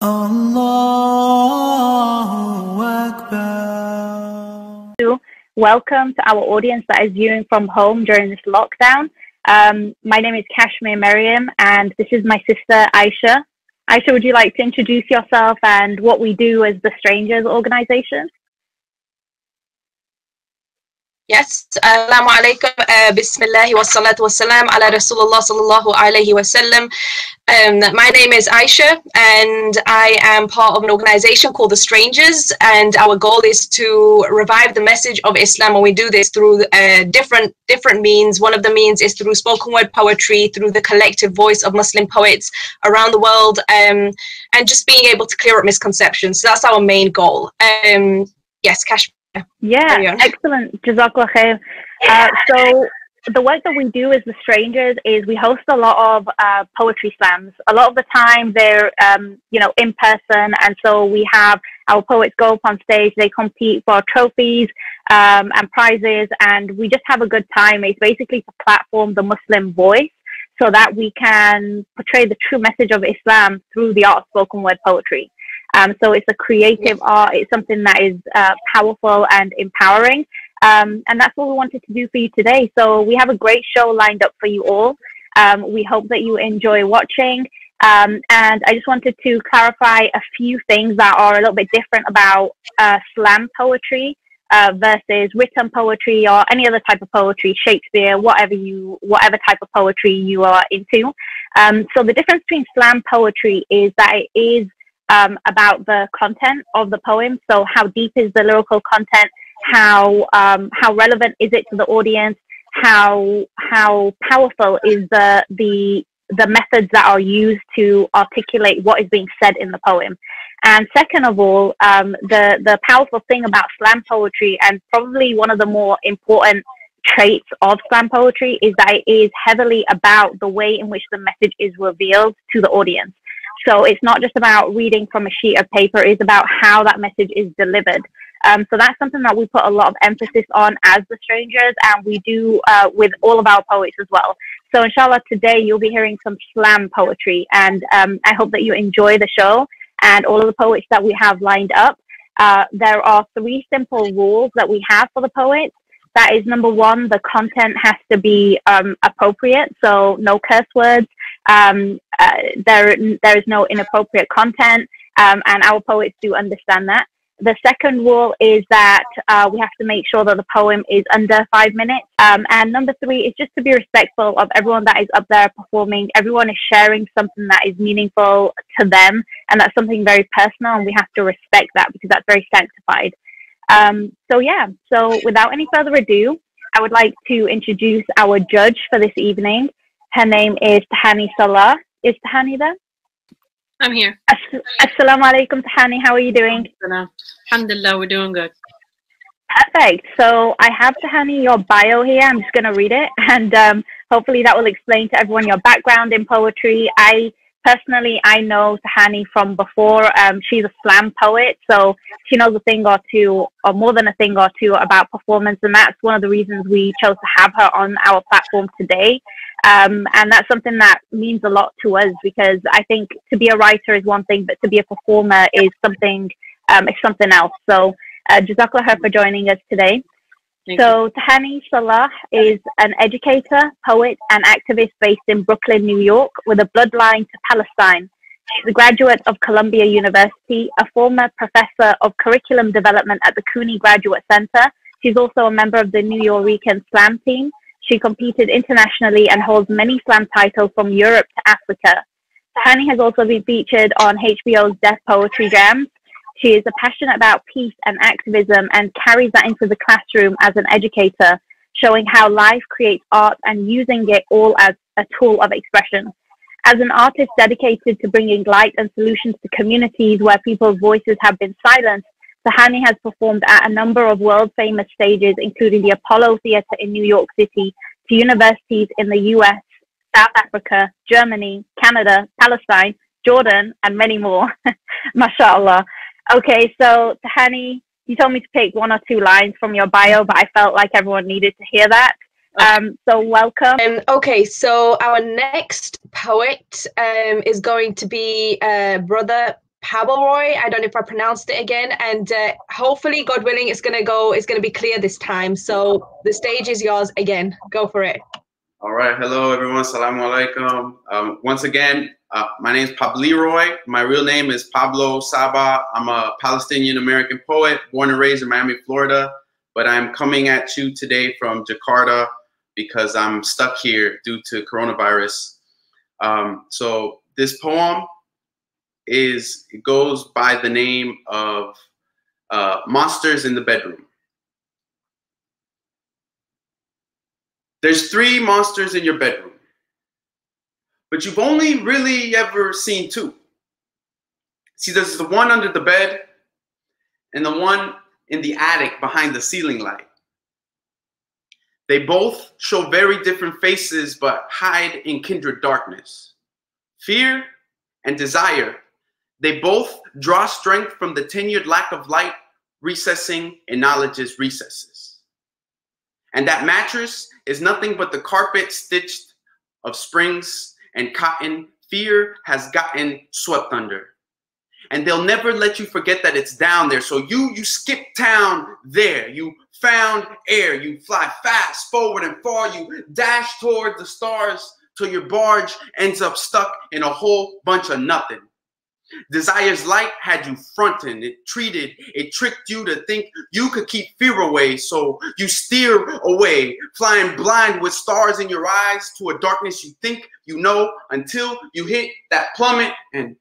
Allahu Akbar. Welcome to our audience that is viewing from home during this lockdown. My name is Kashmir Miriam and this is my sister Aisha. Aisha, would you like to introduce yourself and what we do as the Strangers organization? Yes, assalamu alaikum, bismillahi wa salatu wa salam ala rasulullah sallallahu alayhi wa sallam. My name is Aisha and I am part of an organization called The Strangers, and our goal is to revive the message of Islam, and we do this through different means. One of the means is through spoken word poetry, through the collective voice of Muslim poets around the world, and just being able to clear up misconceptions. So that's our main goal. Yes, Kashmir. Yeah, excellent. Jazakallah khair. So the work that we do as the Strangers is we host a lot of poetry slams. A lot of the time they're, you know, in person, and so we have our poets go up on stage. They compete for trophies and prizes, and we just have a good time. It's basically to platform the Muslim voice so that we can portray the true message of Islam through the art of spoken word poetry. So it's a creative art. It's something that is powerful and empowering. And that's what we wanted to do for you today. So we have a great show lined up for you all. We hope that you enjoy watching. And I just wanted to clarify a few things that are a little bit different about slam poetry versus written poetry or any other type of poetry, Shakespeare, whatever type of poetry you are into. So the difference between slam poetry is that it is about the content of the poem. So how deep is the lyrical content? How relevant is it to the audience? How powerful is the methods that are used to articulate what is being said in the poem? And second of all, the powerful thing about slam poetry, and probably one of the more important traits of slam poetry, is that it is heavily about the way in which the message is revealed to the audience. So it's not just about reading from a sheet of paper, it's about how that message is delivered. So that's something that we put a lot of emphasis on as the Strangers, and we do with all of our poets as well. So inshallah, today you'll be hearing some slam poetry, and I hope that you enjoy the show and all of the poets that we have lined up. There are three simple rules that we have for the poets. That is, number one, the content has to be appropriate, so no curse words. There is no inappropriate content, and our poets do understand that. The second rule is that we have to make sure that the poem is under 5 minutes. And number three is just to be respectful of everyone that is up there performing. Everyone is sharing something that is meaningful to them, and that's something very personal, and we have to respect that because that's very sanctified. So yeah, so without any further ado, I would like to introduce our judge for this evening. Her name is Tahani Salah. Is Tahani there? I'm here. Assalamu alaikum, Tahani. How are you doing? Alhamdulillah, we're doing good. Perfect. So I have, Tahani, your bio here. I'm just going to read it, and hopefully that will explain to everyone your background in poetry. Personally, I know Tahani from before. She's a slam poet, so she knows a thing or two, or more than a thing or two, about performance, and that's one of the reasons we chose to have her on our platform today. And that's something that means a lot to us, because I think to be a writer is one thing, but to be a performer is something else. So Jazakallah khair for joining us today. So Tahani Salah is an educator, poet and activist based in Brooklyn, New York, with a bloodline to Palestine. She's a graduate of Columbia University, a former professor of curriculum development at the CUNY Graduate Center. She's also a member of the New York Weekend Slam team. She competed internationally and holds many slam titles from Europe to Africa. Tahani has also been featured on HBO's Death Poetry Gems. She is passionate about peace and activism and carries that into the classroom as an educator, showing how life creates art and using it all as a tool of expression. As an artist dedicated to bringing light and solutions to communities where people's voices have been silenced, Tahani has performed at a number of world-famous stages, including the Apollo Theater in New York City, to universities in the US, South Africa, Germany, Canada, Palestine, Jordan, and many more. MashaAllah. Okay, so Tahani, you told me to pick one or two lines from your bio, but I felt like everyone needed to hear that. So welcome. Okay, so our next poet is going to be brother Pabalroy. I don't know if I pronounced it again. And hopefully, God willing, it's going to be clear this time. So the stage is yours again. Go for it. All right. Hello, everyone. Assalamu alaikum. Once again, my name is Pabalroy. My real name is Pablo Saba. I'm a Palestinian-American poet, born and raised in Miami, Florida. But I'm coming at you today from Jakarta because I'm stuck here due to coronavirus. So this poem goes by the name of Monsters in the Bedroom. There's three monsters in your bedroom, but you've only really ever seen two. See, there's the one under the bed and the one in the attic behind the ceiling light. They both show very different faces, but hide in kindred darkness. Fear and desire, they both draw strength from the tenured lack of light, recessing in knowledge's recesses. And that mattress is nothing but the carpet stitched of springs and cotton fear has gotten swept under. And they'll never let you forget that it's down there. So you skip town there. You found air. You fly fast forward and far. You dash toward the stars till your barge ends up stuck in a whole bunch of nothing. Desire's light had you fronting. It tricked you to think you could keep fear away. So you steer away, flying blind with stars in your eyes to a darkness you think you know until you hit that plummet and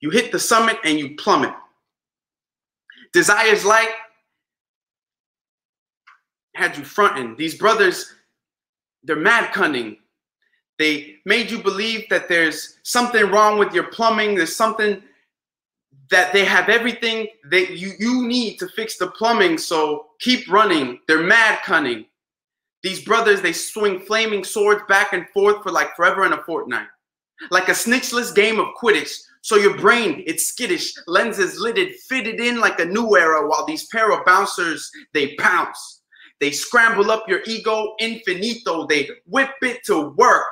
you hit the summit and you plummet. Desire's light had you fronting. These brothers, they're mad cunning. They made you believe that there's something wrong with your plumbing. There's something that they have everything that you need to fix the plumbing. So keep running. They're mad cunning. These brothers, they swing flaming swords back and forth for like forever and a fortnight. Like a snitchless game of Quidditch. So your brain, it's skittish, lenses lidded, fitted in like a new era, while these pair of bouncers, they pounce. They scramble up your ego infinito. They whip it to work.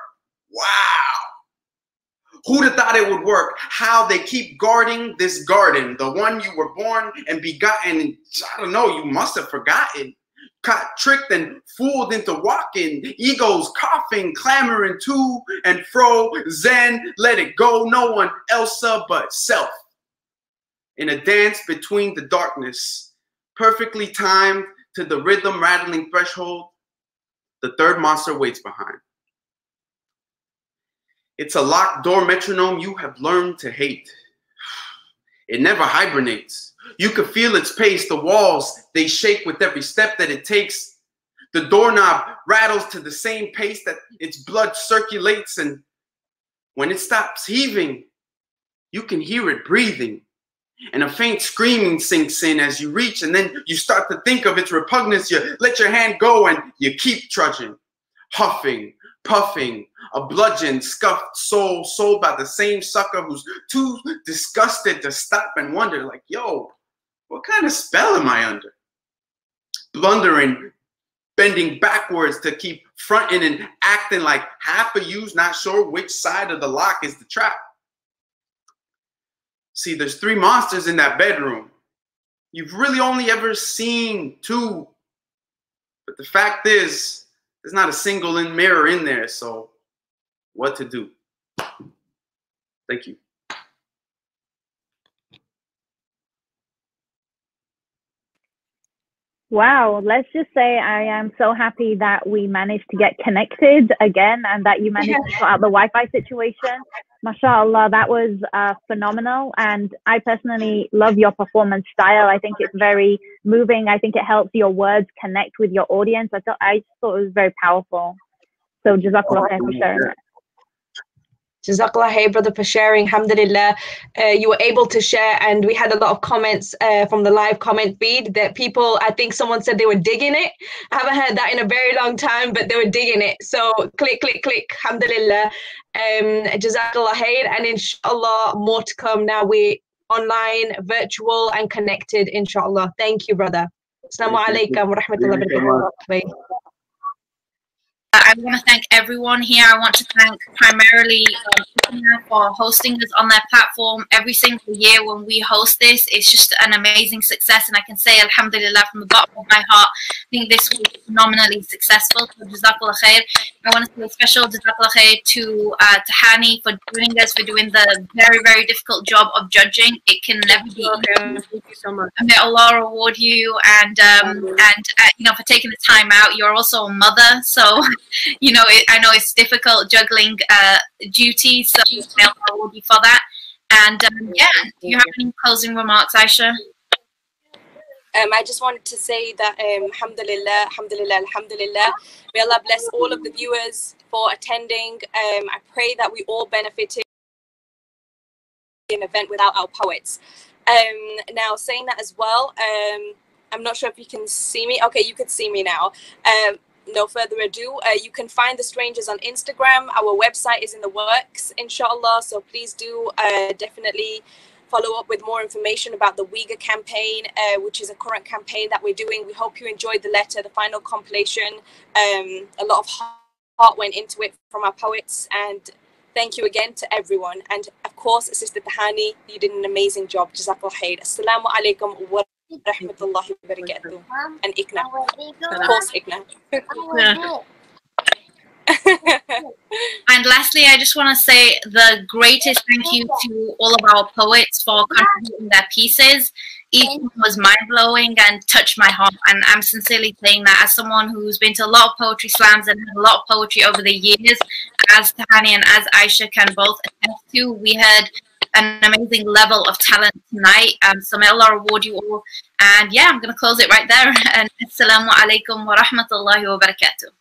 Wow. Who'd have thought it would work? How they keep guarding this garden, the one you were born and begotten. I don't know, you must have forgotten. Got tricked and fooled into walking, egos coughing, clamoring to and fro, zen, let it go, no one else but self. In a dance between the darkness, perfectly timed to the rhythm rattling threshold, the third monster waits behind. It's a locked door metronome you have learned to hate. It never hibernates. You can feel its pace. The walls, they shake with every step that it takes. The doorknob rattles to the same pace that its blood circulates. And when it stops heaving, you can hear it breathing. And a faint screaming sinks in as you reach. And then you start to think of its repugnance. You let your hand go and you keep trudging, huffing, puffing, a bludgeoned, scuffed soul, sold by the same sucker who's too disgusted to stop and wonder, like, yo, what kind of spell am I under? Blundering, bending backwards to keep fronting and acting like half of you's not sure which side of the lock is the trap. See, there's three monsters in that bedroom. You've really only ever seen two. But the fact is, there's not a single mirror in there, so what to do? Thank you. Wow, let's just say I am so happy that we managed to get connected again and that you managed to sort out the Wi-Fi situation. MashaAllah, that was phenomenal. And I personally love your performance style. I think it's very moving. I think it helps your words connect with your audience. I thought it was very powerful. So Jazakallah khair for sharing that. Jazakallah khair, brother, for sharing. Alhamdulillah, you were able to share, and we had a lot of comments from the live comment feed that people, I think someone said they were digging it. I haven't heard that in a very long time, but they were digging it. So click, click, click. Alhamdulillah. Jazakallah khair, and inshallah, more to come. Now we're online, virtual, and connected, inshallah. Thank you, brother. Assalamu alaikum wa rahmatullahi wa barakatuh. I want to thank everyone here. I want to thank primarily ICNA for hosting us on their platform every single year when we host this. It's just an amazing success, and I can say alhamdulillah from the bottom of my heart. I think this was phenomenally successful. So Jazakallah Khair. I want to say a special Jazakallah Khair to Tahani for joining us, for doing the very, very difficult job of judging. It can never be. Thank you so much. May Allah reward you, and you know, for taking the time out. You're also a mother, so you know, I know it's difficult juggling duties, so I'll reward you for that. And yeah, do you have any closing remarks, Aisha? I just wanted to say that alhamdulillah, alhamdulillah, alhamdulillah. May Allah bless all of the viewers for attending. I pray that we all benefited an event without our poets. Now, saying that as well, I'm not sure if you can see me. Okay, you could see me now. No further ado, you can find The Strangers on Instagram. Our website is in the works, inshallah, so please do definitely follow up with more information about the Uyghur campaign, which is a current campaign that we're doing. We hope you enjoyed the letter, the final compilation. A lot of heart went into it from our poets, and thank you again to everyone. And of course, Sister Tahani, you did an amazing job. Jazakallah khair. Assalamu alaikum wa rahmatullahi wa barakatuh. And ICNA. Of course, ICNA. Yeah. And lastly, I just want to say the greatest thank you to all of our poets for contributing their pieces. Each one was mind-blowing and touched my heart, and I'm sincerely saying that as someone who's been to a lot of poetry slams and had a lot of poetry over the years, as Tahani and as Aisha can both attest to. We had an amazing level of talent tonight, so may Allah reward you all. And yeah, I'm going to close it right there, and assalamu alaikum wa rahmatullahi wa barakatuh.